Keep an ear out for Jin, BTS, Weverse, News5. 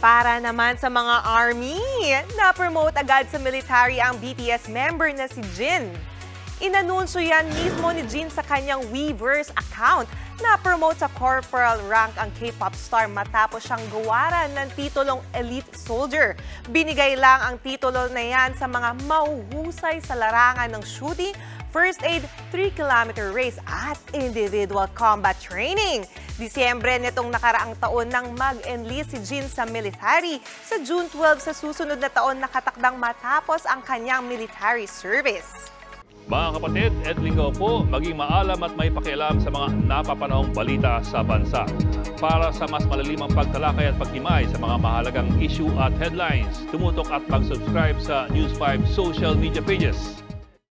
Para naman sa mga ARMY, na-promote agad sa military ang BTS member na si Jin. Inanunsyo yan mismo ni Jin sa kanyang Weverse account na promote sa corporal rank ang K-pop star matapos siyang gawaran ng titulong elite soldier. Binigay lang ang titulo na yan sa mga mauhusay sa larangan ng shooting, first aid, 3-kilometer race at individual combat training. Disyembre nitong nakaraang taon nang mag-enlist si Jin sa military. Sa June 12 sa susunod na taon nakatakdang matapos ang kanyang military service. Mga kapatid, Edling ko po, maging maalam at may pakialam sa mga napapanahong balita sa bansa. Para sa mas malalimang pagtalakay at pagtimay sa mga mahalagang issue at headlines, tumutok at mag-subscribe sa News 5 social media pages.